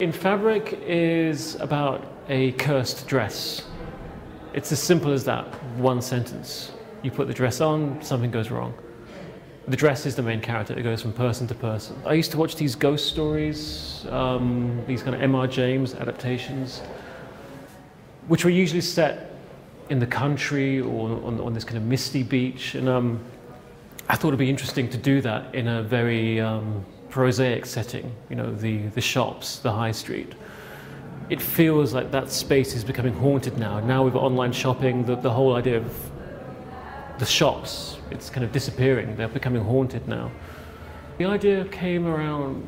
In Fabric is about a cursed dress. It's as simple as that, one sentence. You put the dress on, something goes wrong. The dress is the main character, it goes from person to person. I used to watch these ghost stories, these kind of M.R. James adaptations, which were usually set in the country or on this kind of misty beach. And I thought it'd be interesting to do that in a very prosaic setting, you know, the shops, the high street. It feels like that space is becoming haunted now. Now with online shopping, the whole idea of the shops, it's kind of disappearing. They're becoming haunted now. The idea came around,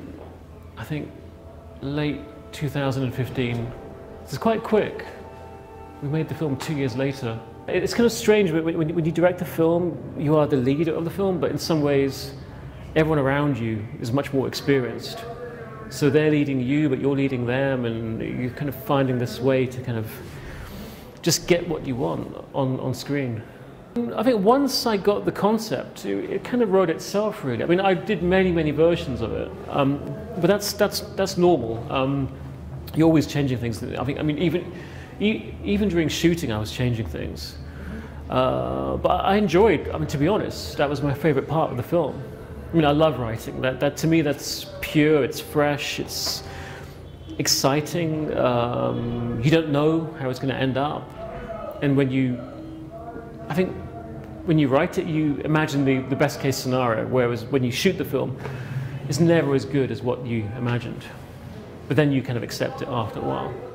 I think, late 2015. It's quite quick. We made the film 2 years later. It's kind of strange, when you direct a film, you are the lead of the film, but in some ways, everyone around you is much more experienced. So they're leading you, but you're leading them, and you're kind of finding this way to kind of just get what you want on screen. I think once I got the concept, it kind of wrote itself, really. I mean, I did many, many versions of it, but that's normal. You're always changing things. I mean, even during shooting, I was changing things. But I enjoyed, I mean, to be honest, that was my favorite part of the film. I mean, I love writing. That to me, that's pure, it's fresh, it's exciting. You don't know how it's going to end up. And I think when you write it, you imagine the best case scenario, whereas when you shoot the film, it's never as good as what you imagined. But then you kind of accept it after a while.